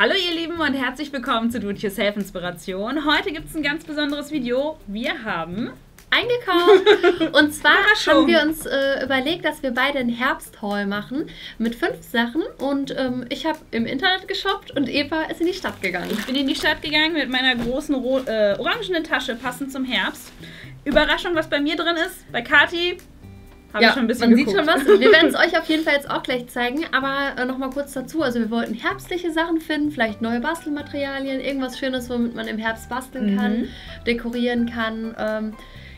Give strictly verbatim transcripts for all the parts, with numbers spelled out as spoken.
Hallo ihr Lieben und herzlich willkommen zu Do-It-Yourself-Inspiration. Heute gibt es ein ganz besonderes Video. Wir haben eingekauft. Und zwar haben wir uns äh, überlegt, dass wir beide einen Herbst-Haul machen mit fünf Sachen. Und ähm, ich habe im Internet geshoppt und Eva ist in die Stadt gegangen. Ich bin in die Stadt gegangen mit meiner großen äh, orangenen Tasche, passend zum Herbst. Überraschung, was bei mir drin ist, bei Kathi. Hab ja, ich schon ein bisschen man geguckt. Sieht schon was. Wir werden es euch auf jeden Fall jetzt auch gleich zeigen, aber äh, nochmal kurz dazu. Also wir wollten herbstliche Sachen finden, vielleicht neue Bastelmaterialien, irgendwas Schönes, womit man im Herbst basteln mhm. kann, dekorieren kann. Ähm,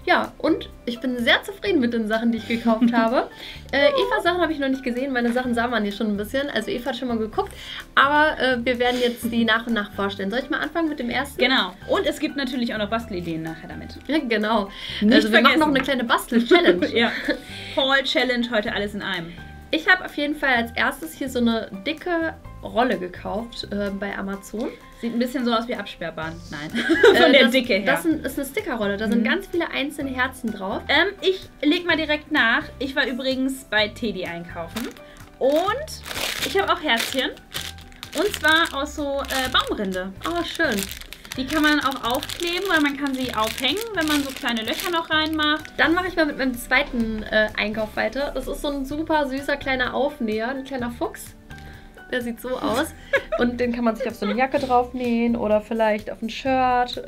ja, und ich bin sehr zufrieden mit den Sachen, die ich gekauft habe. Äh, Evas Sachen habe ich noch nicht gesehen, meine Sachen sah man hier schon ein bisschen. Also Eva hat schon mal geguckt, aber äh, wir werden jetzt die nach und nach vorstellen. Soll ich mal anfangen mit dem ersten? Genau. Und es gibt natürlich auch noch Bastelideen nachher damit. Ja, genau. Nicht also wir vergessen. Machen noch eine kleine Bastel-Challenge. Ja. Haul-Challenge, heute alles in einem. Ich habe auf jeden Fall als erstes hier so eine dicke Rolle gekauft äh, bei Amazon. Sieht ein bisschen so aus wie Absperrband. Nein. Von äh, der das, Dicke her. Das ist eine Stickerrolle. Da mhm. sind ganz viele einzelne Herzen drauf. Ähm, ich leg mal direkt nach. Ich war übrigens bei Teddy einkaufen. Und ich habe auch Herzchen. Und zwar aus so äh, Baumrinde. Oh, schön. Die kann man auch aufkleben oder man kann sie aufhängen, wenn man so kleine Löcher noch reinmacht. Dann mache ich mal mit meinem zweiten äh, Einkauf weiter. Das ist so ein super süßer kleiner Aufnäher, ein kleiner Fuchs. Der sieht so aus und den kann man sich auf so eine Jacke draufnähen oder vielleicht auf ein Shirt.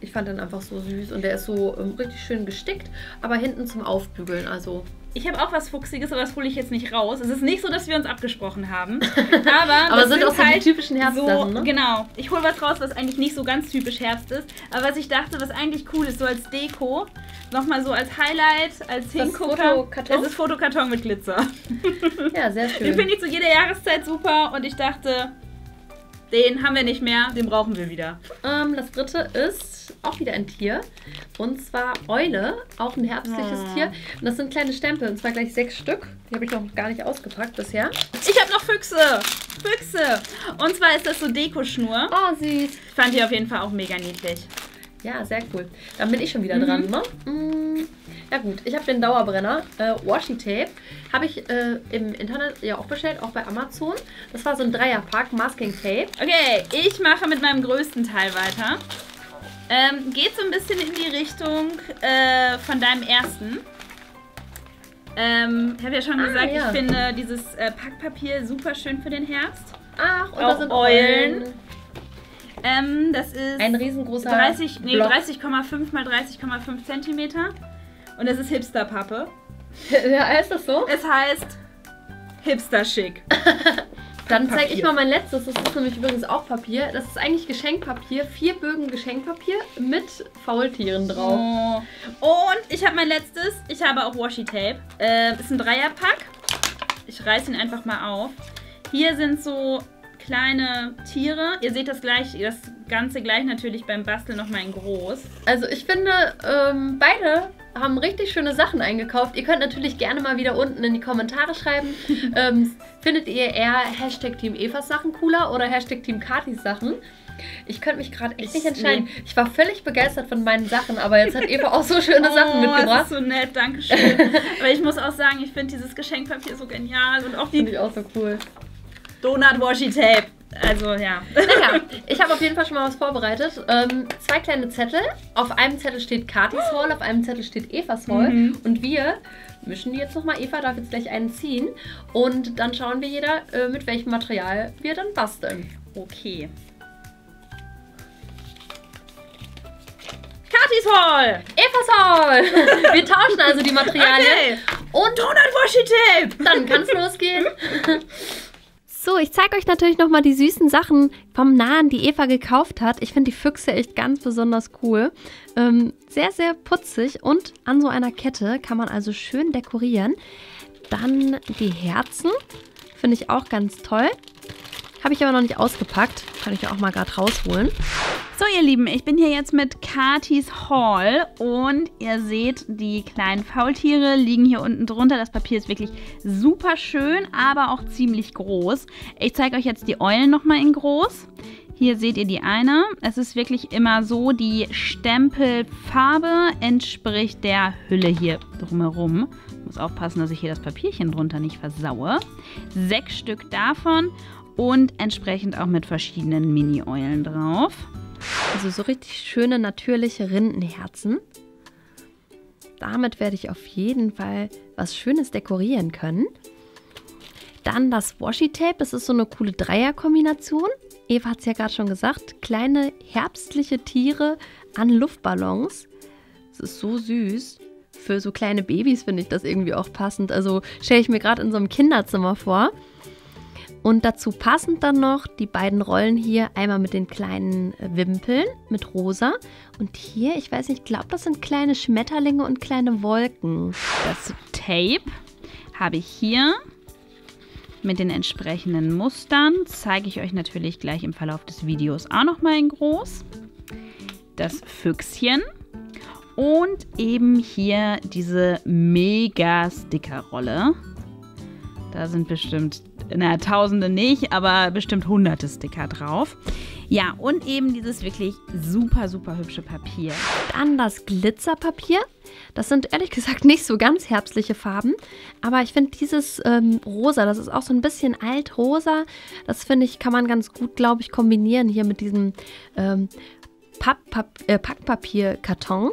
Ich fand den einfach so süß und der ist so richtig schön gestickt, aber hinten zum Aufbügeln. Also ich habe auch was Fuchsiges, aber das hole ich jetzt nicht raus. Es ist nicht so, dass wir uns abgesprochen haben. Aber, aber das sind auch so halt die typischen Herbstsachen, so, ne? Genau. Ich hole was raus, was eigentlich nicht so ganz typisch Herbst ist. Aber was ich dachte, was eigentlich cool ist, so als Deko, nochmal so als Highlight, als Hingucker. Das ist Fotokarton mit Glitzer. Ja, sehr schön. Den finde ich zu jeder Jahreszeit super und ich dachte, den haben wir nicht mehr, den brauchen wir wieder. Ähm, das dritte ist auch wieder ein Tier. Und zwar Eule, auch ein herbstliches oh. Tier. Und das sind kleine Stempel, und zwar gleich sechs Stück. Die habe ich noch gar nicht ausgepackt bisher. Ich habe noch Füchse! Füchse! Und zwar ist das so Dekoschnur. Oh, süß. Fand die auf jeden Fall auch mega niedlich. Ja, sehr cool. Dann bin ich schon wieder mhm. dran, ne? Mhm. Ja gut, ich habe den Dauerbrenner äh, Washi-Tape. Habe ich äh, im Internet ja auch bestellt, auch bei Amazon. Das war so ein Dreierpack Masking-Tape. Okay, ich mache mit meinem größten Teil weiter. Ähm, geht so ein bisschen in die Richtung äh, von deinem ersten. Ähm, ich habe ja schon ah, gesagt, ja. ich finde dieses äh, Packpapier super schön für den Herbst. Ach, und auch da sind Eulen. Eulen. Ähm, das ist ein riesengroßer dreißig, nee, dreißig Komma fünf mal dreißig Komma fünf Zentimeter und das ist Hipster-Pappe. Ja, ist das so? Es heißt Hipster-Schick. Dann zeige ich mal mein letztes, das ist nämlich übrigens auch Papier. Das ist eigentlich Geschenkpapier, vier Bögen Geschenkpapier mit Faultieren drauf. Oh. Und ich habe mein letztes, ich habe auch Washi-Tape. Äh, ist ein Dreierpack. Ich reiße ihn einfach mal auf. Hier sind so kleine Tiere. Ihr seht das gleich, das Ganze gleich natürlich beim Basteln nochmal in groß. Also ich finde, ähm, beide haben richtig schöne Sachen eingekauft. Ihr könnt natürlich gerne mal wieder unten in die Kommentare schreiben. ähm, findet ihr eher Hashtag Team Evas Sachen cooler oder Hashtag Team Kathis Sachen? Ich könnte mich gerade echt nicht entscheiden. Nee. Ich war völlig begeistert von meinen Sachen, aber jetzt hat Eva auch so schöne oh, Sachen mitgebracht. Das ist so nett, danke schön. Aber ich muss auch sagen, ich finde dieses Geschenkpapier so genial und auch die... Finde ich auch so cool. Donut-Washi-Tape. Also, ja. Naja, ich habe auf jeden Fall schon mal was vorbereitet. Ähm, zwei kleine Zettel. Auf einem Zettel steht Kathis Haul, auf einem Zettel steht Evas Haul. Mhm. Und wir mischen die jetzt nochmal. Eva darf jetzt gleich einen ziehen. Und dann schauen wir jeder, äh, mit welchem Material wir dann basteln. Okay. Kathis Haul! Evas Haul! Wir tauschen also die Materialien. Okay. Und Donut-Washi-Tape! Dann kann es losgehen. So, ich zeige euch natürlich nochmal die süßen Sachen vom Nahen, die Eva gekauft hat. Ich finde die Füchse echt ganz besonders cool. Ähm, sehr, sehr putzig und an so einer Kette kann man also schön dekorieren. Dann die Herzen, finde ich auch ganz toll. Habe ich aber noch nicht ausgepackt, kann ich ja auch mal gerade rausholen. So ihr Lieben, ich bin hier jetzt mit Kathis Haul und ihr seht, die kleinen Faultiere liegen hier unten drunter. Das Papier ist wirklich super schön, aber auch ziemlich groß. Ich zeige euch jetzt die Eulen nochmal in groß. Hier seht ihr die eine. Es ist wirklich immer so, die Stempelfarbe entspricht der Hülle hier drumherum. Ich muss aufpassen, dass ich hier das Papierchen drunter nicht versaue. Sechs Stück davon. und entsprechend auch mit verschiedenen Mini-Eulen drauf. Also so richtig schöne, natürliche Rindenherzen. Damit werde ich auf jeden Fall was Schönes dekorieren können. Dann das Washi-Tape. Das ist so eine coole Dreierkombination. Eva hat es ja gerade schon gesagt. Kleine herbstliche Tiere an Luftballons. Das ist so süß. Für so kleine Babys finde ich das irgendwie auch passend. Also stelle ich mir gerade in so einem Kinderzimmer vor. Und dazu passend dann noch die beiden Rollen hier. Einmal mit den kleinen Wimpeln mit rosa. Und hier, ich weiß nicht, ich glaube, das sind kleine Schmetterlinge und kleine Wolken. Das Tape habe ich hier mit den entsprechenden Mustern. Zeige ich euch natürlich gleich im Verlauf des Videos auch nochmal in groß. Das Füchschen. Und eben hier diese mega Stickerrolle. Da sind bestimmt... Na, Tausende nicht, aber bestimmt hunderte Sticker drauf. Ja, und eben dieses wirklich super, super hübsche Papier. Dann das Glitzerpapier. Das sind ehrlich gesagt nicht so ganz herbstliche Farben. Aber ich finde dieses ähm, rosa, das ist auch so ein bisschen altrosa. Das finde ich, kann man ganz gut, glaube ich, kombinieren hier mit diesem ähm, äh, Packpapierkarton.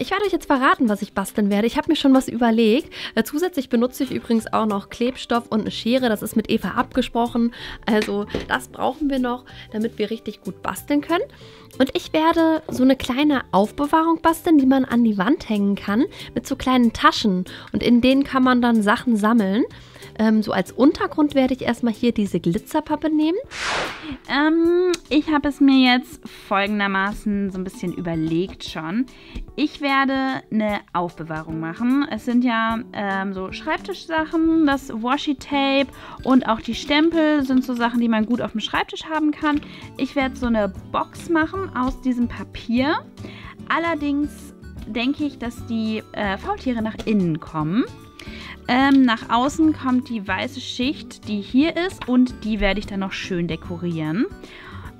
Ich werde euch jetzt verraten, was ich basteln werde. Ich habe mir schon was überlegt. Zusätzlich benutze ich übrigens auch noch Klebstoff und eine Schere. Das ist mit Eva abgesprochen. Also das brauchen wir noch, damit wir richtig gut basteln können. Und ich werde so eine kleine Aufbewahrung basteln, die man an die Wand hängen kann. Mit so kleinen Taschen. Und in denen kann man dann Sachen sammeln. Ähm, so als Untergrund werde ich erstmal hier diese Glitzerpappe nehmen. Ähm, ich habe es mir jetzt folgendermaßen so ein bisschen überlegt schon. Ich werde eine Aufbewahrung machen. Es sind ja ähm, so Schreibtischsachen, das Washi-Tape und auch die Stempel sind so Sachen, die man gut auf dem Schreibtisch haben kann. Ich werde so eine Box machen aus diesem Papier. Allerdings denke ich, dass die äh, Faultiere nach innen kommen. Ähm, nach außen kommt die weiße Schicht, die hier ist und die werde ich dann noch schön dekorieren.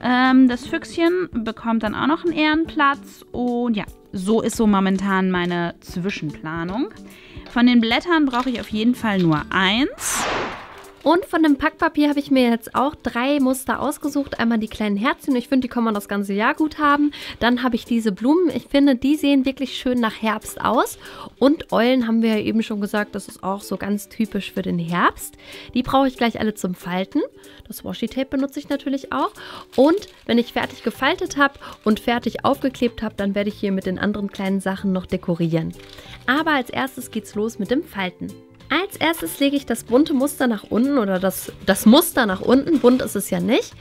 Ähm, das Füchschen bekommt dann auch noch einen Ehrenplatz und ja. So ist so momentan meine Zwischenplanung. Von den Blättern brauche ich auf jeden Fall nur eins. Und von dem Packpapier habe ich mir jetzt auch drei Muster ausgesucht. Einmal die kleinen Herzchen. Ich finde, die kann man das ganze Jahr gut haben. Dann habe ich diese Blumen. Ich finde, die sehen wirklich schön nach Herbst aus. Und Eulen haben wir ja eben schon gesagt, das ist auch so ganz typisch für den Herbst. Die brauche ich gleich alle zum Falten. Das Washi-Tape benutze ich natürlich auch. Und wenn ich fertig gefaltet habe und fertig aufgeklebt habe, dann werde ich hier mit den anderen kleinen Sachen noch dekorieren. Aber als erstes geht's los mit dem Falten. Als erstes lege ich das bunte Muster nach unten oder das, das Muster nach unten, bunt ist es ja nicht,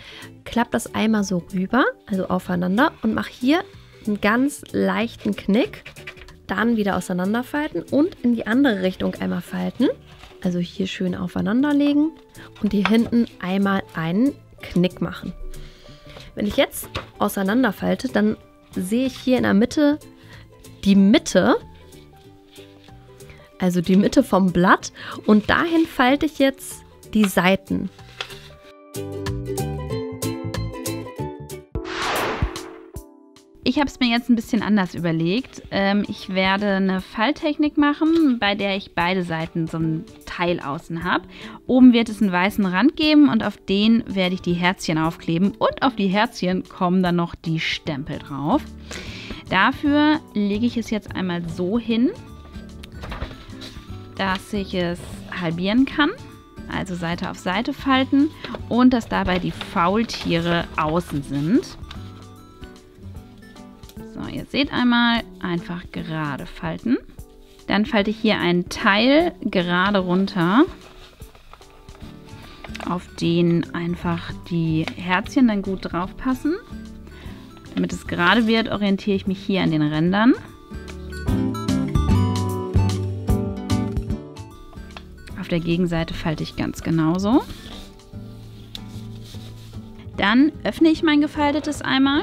klappe das einmal so rüber, also aufeinander und mache hier einen ganz leichten Knick, dann wieder auseinanderfalten und in die andere Richtung einmal falten, also hier schön aufeinander legen und hier hinten einmal einen Knick machen. Wenn ich jetzt auseinanderfalte, dann sehe ich hier in der Mitte die Mitte, also die Mitte vom Blatt und dahin falte ich jetzt die Seiten. Ich habe es mir jetzt ein bisschen anders überlegt. Ich werde eine Falttechnik machen, bei der ich beide Seiten so ein Teil außen habe. Oben wird es einen weißen Rand geben und auf den werde ich die Herzchen aufkleben und auf die Herzchen kommen dann noch die Stempel drauf. Dafür lege ich es jetzt einmal so hin, dass ich es halbieren kann, also Seite auf Seite falten und dass dabei die Faultiere außen sind. So, ihr seht einmal, einfach gerade falten. Dann falte ich hier einen Teil gerade runter, auf den einfach die Herzchen dann gut drauf passen. Damit es gerade wird, orientiere ich mich hier an den Rändern. Der Gegenseite falte ich ganz genauso. Dann öffne ich mein gefaltetes einmal,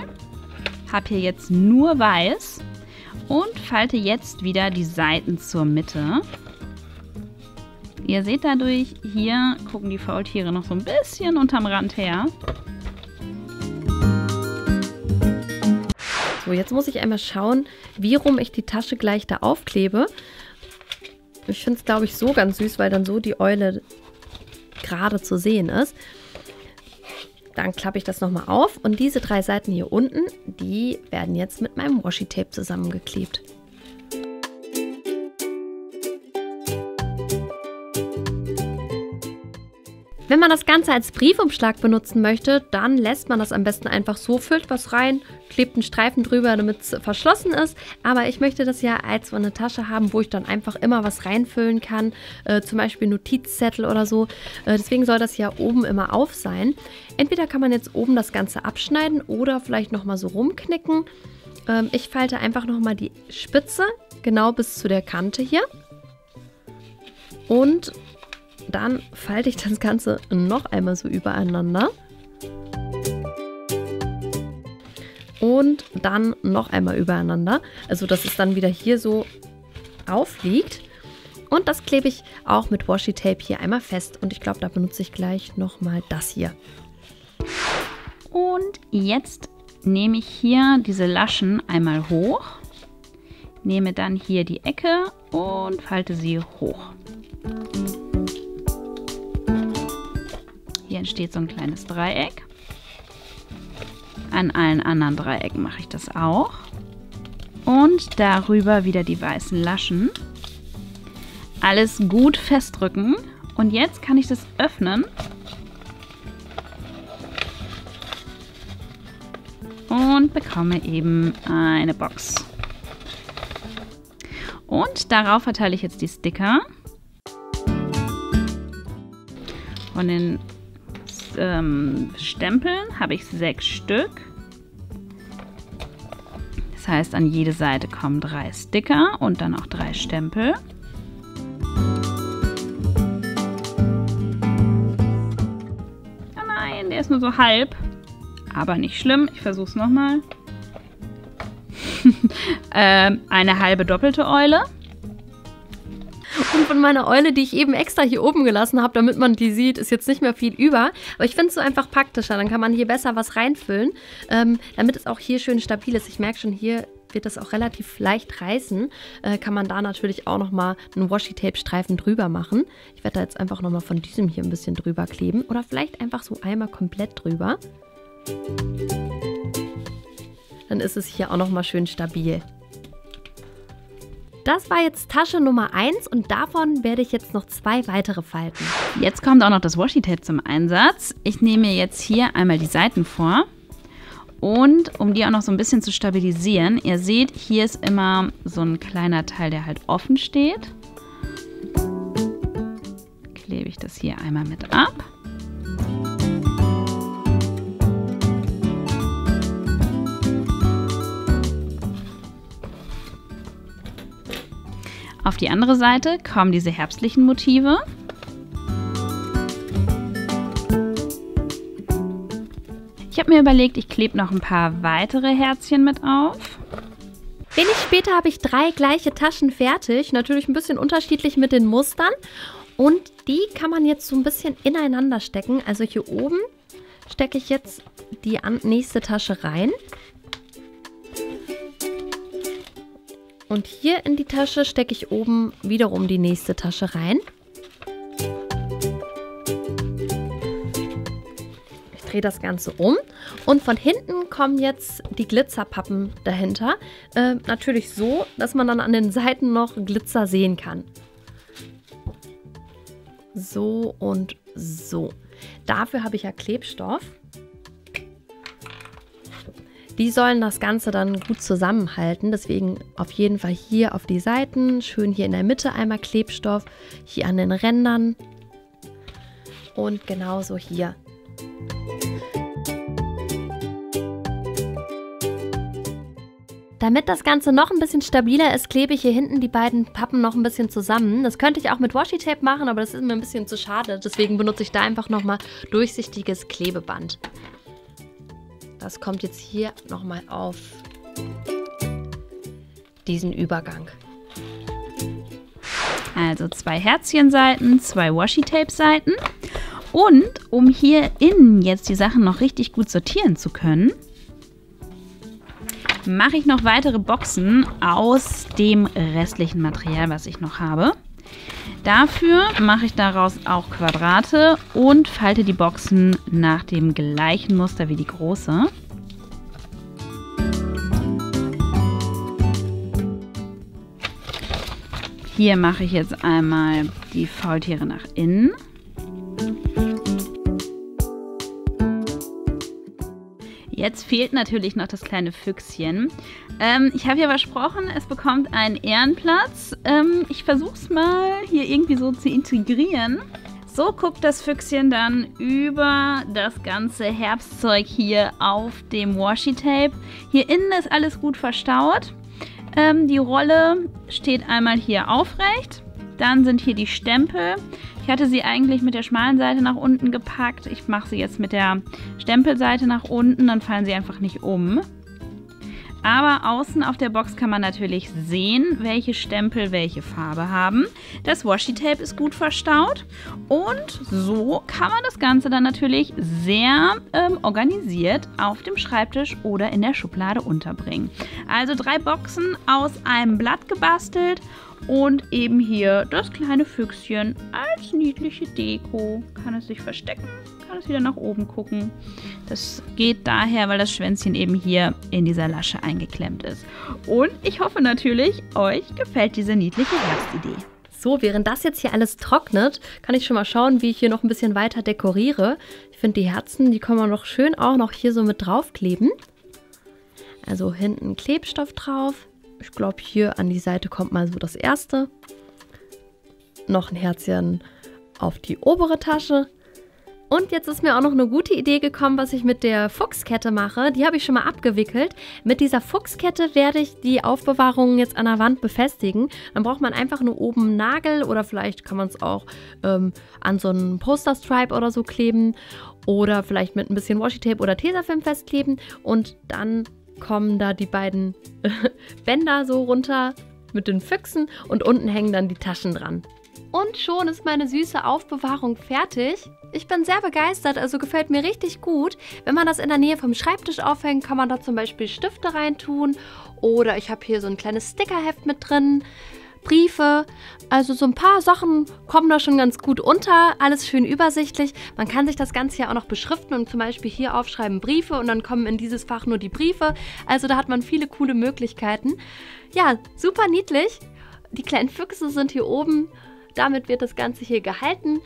habe hier jetzt nur weiß und falte jetzt wieder die Seiten zur Mitte. Ihr seht dadurch, hier gucken die Faultiere noch so ein bisschen unterm Rand her. So, jetzt muss ich einmal schauen, wie rum ich die Tasche gleich da aufklebe. Ich finde es, glaube ich, so ganz süß, weil dann so die Eule gerade zu sehen ist. Dann klappe ich das nochmal auf und diese drei Seiten hier unten, die werden jetzt mit meinem Washi-Tape zusammengeklebt. Wenn man das Ganze als Briefumschlag benutzen möchte, dann lässt man das am besten einfach so, füllt was rein, klebt einen Streifen drüber, damit es verschlossen ist. Aber ich möchte das ja als so eine Tasche haben, wo ich dann einfach immer was reinfüllen kann, äh, zum Beispiel Notizzettel oder so. Äh, deswegen soll das ja oben immer auf sein. Entweder kann man jetzt oben das Ganze abschneiden oder vielleicht nochmal so rumknicken. Ähm, ich falte einfach nochmal die Spitze genau bis zu der Kante hier. Und dann falte ich das Ganze noch einmal so übereinander und dann noch einmal übereinander, also dass es dann wieder hier so aufliegt. Und das klebe ich auch mit Washi-Tape hier einmal fest und ich glaube, da benutze ich gleich nochmal das hier. Und jetzt nehme ich hier diese Laschen einmal hoch, nehme dann hier die Ecke und falte sie hoch. Hier entsteht so ein kleines Dreieck. An allen anderen Dreiecken mache ich das auch. Und darüber wieder die weißen Laschen. Alles gut festdrücken. Und jetzt kann ich das öffnen. Und bekomme eben eine Box. Und darauf verteile ich jetzt die Sticker. Von den Ähm, Stempeln habe ich sechs Stück. Das heißt, an jede Seite kommen drei Sticker und dann auch drei Stempel. Oh nein, der ist nur so halb. Aber nicht schlimm, ich versuche es nochmal. ähm, eine halbe doppelte Eule. Und von meiner Eule, die ich eben extra hier oben gelassen habe, damit man die sieht, ist jetzt nicht mehr viel über. Aber ich finde es so einfach praktischer. Dann kann man hier besser was reinfüllen, ähm, damit es auch hier schön stabil ist. Ich merke schon, hier wird das auch relativ leicht reißen. Äh, kann man da natürlich auch nochmal einen Washi-Tape-Streifen drüber machen. Ich werde da jetzt einfach nochmal von diesem hier ein bisschen drüber kleben. Oder vielleicht einfach so einmal komplett drüber. Dann ist es hier auch nochmal schön stabil. Das war jetzt Tasche Nummer eins und davon werde ich jetzt noch zwei weitere falten. Jetzt kommt auch noch das Washi-Tape zum Einsatz. Ich nehme mir jetzt hier einmal die Seiten vor und um die auch noch so ein bisschen zu stabilisieren, ihr seht, hier ist immer so ein kleiner Teil, der halt offen steht. Klebe ich das hier einmal mit ab. Auf die andere Seite kommen diese herbstlichen Motive. Ich habe mir überlegt, ich klebe noch ein paar weitere Herzchen mit auf. Wenig später habe ich drei gleiche Taschen fertig, natürlich ein bisschen unterschiedlich mit den Mustern. Und die kann man jetzt so ein bisschen ineinander stecken. Also hier oben stecke ich jetzt die nächste Tasche rein. Und hier in die Tasche stecke ich oben wiederum die nächste Tasche rein. Ich drehe das Ganze um. Und von hinten kommen jetzt die Glitzerpappen dahinter. Äh, natürlich so, dass man dann an den Seiten noch Glitzer sehen kann. So und so. Dafür habe ich ja Klebstoff. Die sollen das Ganze dann gut zusammenhalten, deswegen auf jeden Fall hier auf die Seiten, schön hier in der Mitte einmal Klebstoff, hier an den Rändern und genauso hier. Damit das Ganze noch ein bisschen stabiler ist, klebe ich hier hinten die beiden Pappen noch ein bisschen zusammen. Das könnte ich auch mit Washi-Tape machen, aber das ist mir ein bisschen zu schade, deswegen benutze ich da einfach nochmal durchsichtiges Klebeband. Das kommt jetzt hier nochmal auf diesen Übergang. Also zwei Herzchenseiten, zwei Washi-Tape-Seiten. Und um hier innen jetzt die Sachen noch richtig gut sortieren zu können, mache ich noch weitere Boxen aus dem restlichen Material, was ich noch habe. Dafür mache ich daraus auch Quadrate und falte die Boxen nach dem gleichen Muster wie die große. Hier mache ich jetzt einmal die Faultiere nach innen. Jetzt fehlt natürlich noch das kleine Füchschen. Ähm, ich habe ja versprochen, es bekommt einen Ehrenplatz. Ähm, ich versuche es mal hier irgendwie so zu integrieren. So guckt das Füchschen dann über das ganze Herbstzeug hier auf dem Washi-Tape. Hier innen ist alles gut verstaut. Ähm, die Rolle steht einmal hier aufrecht. Dann sind hier die Stempel. Ich hatte sie eigentlich mit der schmalen Seite nach unten gepackt. Ich mache sie jetzt mit der Stempelseite nach unten, dann fallen sie einfach nicht um. Aber außen auf der Box kann man natürlich sehen, welche Stempel welche Farbe haben. Das Washi-Tape ist gut verstaut. Und so kann man das Ganze dann natürlich sehr ähm, organisiert auf dem Schreibtisch oder in der Schublade unterbringen. Also drei Boxen aus einem Blatt gebastelt und eben hier das kleine Füchschen als niedliche Deko. Kann es sich verstecken, kann es wieder nach oben gucken. Das geht daher, weil das Schwänzchen eben hier in dieser Lasche eingeklemmt ist. Und ich hoffe natürlich, euch gefällt diese niedliche Herbstidee. So, während das jetzt hier alles trocknet, kann ich schon mal schauen, wie ich hier noch ein bisschen weiter dekoriere. Ich finde, die Herzen, die kann man noch schön auch noch hier so mit draufkleben. Also hinten Klebstoff drauf. Ich glaube, hier an die Seite kommt mal so das erste. Noch ein Herzchen auf die obere Tasche. Und jetzt ist mir auch noch eine gute Idee gekommen, was ich mit der Fuchskette mache. Die habe ich schon mal abgewickelt. Mit dieser Fuchskette werde ich die Aufbewahrungen jetzt an der Wand befestigen. Dann braucht man einfach nur oben einen Nagel oder vielleicht kann man es auch ähm, an so einen Posterstripe oder so kleben. Oder vielleicht mit ein bisschen Washi-Tape oder Tesafilm festkleben. Und dann kommen da die beiden Bänder so runter mit den Füchsen und unten hängen dann die Taschen dran. Und schon ist meine süße Aufbewahrung fertig. Ich bin sehr begeistert, also gefällt mir richtig gut. Wenn man das in der Nähe vom Schreibtisch aufhängt, kann man da zum Beispiel Stifte reintun oder ich habe hier so ein kleines Stickerheft mit drin, Briefe, also so ein paar Sachen kommen da schon ganz gut unter, alles schön übersichtlich. Man kann sich das Ganze ja auch noch beschriften und zum Beispiel hier aufschreiben Briefe und dann kommen in dieses Fach nur die Briefe. Also da hat man viele coole Möglichkeiten. Ja, super niedlich. Die kleinen Füchse sind hier oben. Damit wird das Ganze hier gehalten.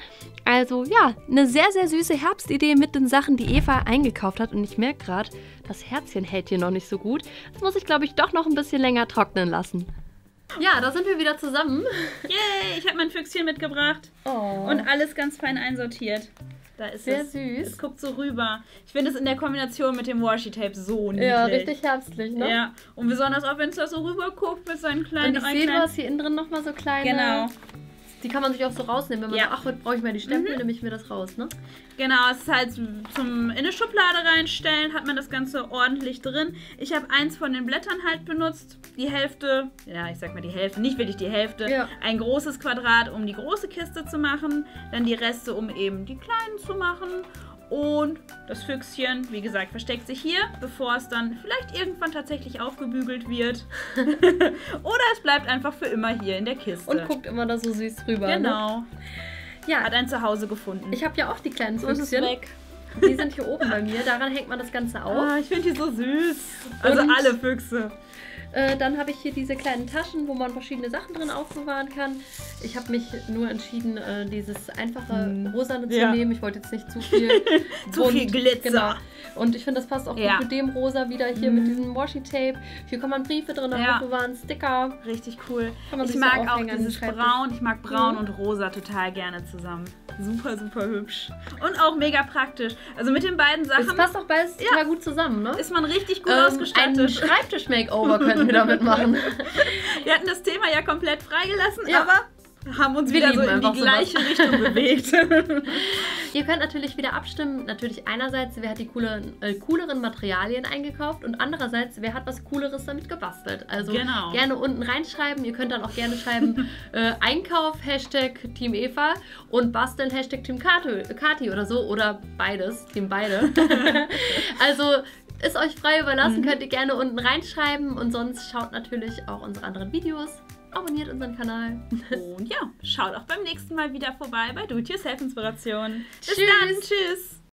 Also ja, eine sehr, sehr süße Herbstidee mit den Sachen, die Eva eingekauft hat. Und ich merke gerade, das Herzchen hält hier noch nicht so gut. Das muss ich, glaube ich, doch noch ein bisschen länger trocknen lassen. Ja, da sind wir wieder zusammen. Yay, ich habe mein Füchschen mitgebracht. Oh. Und alles ganz fein einsortiert. Da ist sehr es, süß. Es guckt so rüber. Ich finde es in der Kombination mit dem Washi-Tape so niedlich. Ja, richtig herbstlich, ne? Ja. Und besonders auch, wenn es da so rüber guckt mit seinen kleinen... Und ich sehe, du hast hier innen drin nochmal so kleine... Genau. Die kann man sich auch so rausnehmen, wenn man ja. sagt, ach, heute brauche ich mal die Stempel, mhm. nehme ich mir das raus, ne? Genau, es ist halt zum in eine Schublade reinstellen, hat man das Ganze ordentlich drin. Ich habe eins von den Blättern halt benutzt, die Hälfte, ja, ich sag mal die Hälfte, nicht wirklich die Hälfte, ja. ein großes Quadrat, um die große Kiste zu machen, dann die Reste, um eben die kleinen zu machen. Und das Füchschen, wie gesagt, versteckt sich hier, bevor es dann vielleicht irgendwann tatsächlich aufgebügelt wird. Oder es bleibt einfach für immer hier in der Kiste. Und guckt immer da so süß rüber. Genau. Ne? Ja. Hat ein Zuhause gefunden. Ich habe ja auch die kleinen so Füchschen. Ist weg. Die sind hier oben bei mir, daran hängt man das Ganze auf. Ah, ich finde die so süß. Also und alle Füchse. Äh, dann habe ich hier diese kleinen Taschen, wo man verschiedene Sachen drin aufbewahren kann. Ich habe mich nur entschieden, äh, dieses einfache hm. Rosane zu ja. nehmen. Ich wollte jetzt nicht zu viel zu bunt, viel Glitzer. Genau. Und ich finde, das passt auch ja. gut mit dem Rosa wieder hier hm. mit diesem Washi-Tape. Hier kann man Briefe drin ja. aufbewahren, Sticker. Richtig cool. Ich mag so auch dieses Braun. Ich mag Braun und Rosa total gerne zusammen. Super, super hübsch. Und auch mega praktisch. Also mit den beiden Sachen... Das passt auch beides ja. total gut zusammen, ne? Ist man richtig gut ähm, ausgestattet. Ein Schreibtisch-Makeover könnten wir damit machen. Wir hatten das Thema ja komplett freigelassen, ja. aber... haben uns wir wieder so in die gleiche sowas. Richtung bewegt. Ihr könnt natürlich wieder abstimmen. Natürlich einerseits, wer hat die cooleren, äh, cooleren Materialien eingekauft und andererseits, wer hat was Cooleres damit gebastelt. Also genau. gerne unten reinschreiben. Ihr könnt dann auch gerne schreiben äh, Einkauf, Hashtag Team Eva und Basteln, Hashtag Team Kathi oder so. Oder beides, Team beide. Also... ist euch frei überlassen, mhm. könnt ihr gerne unten reinschreiben und sonst schaut natürlich auch unsere anderen Videos. abonniert unseren Kanal. Und ja, schaut auch beim nächsten Mal wieder vorbei bei Do-It-Yourself-Inspiration. Bis dann, tschüss.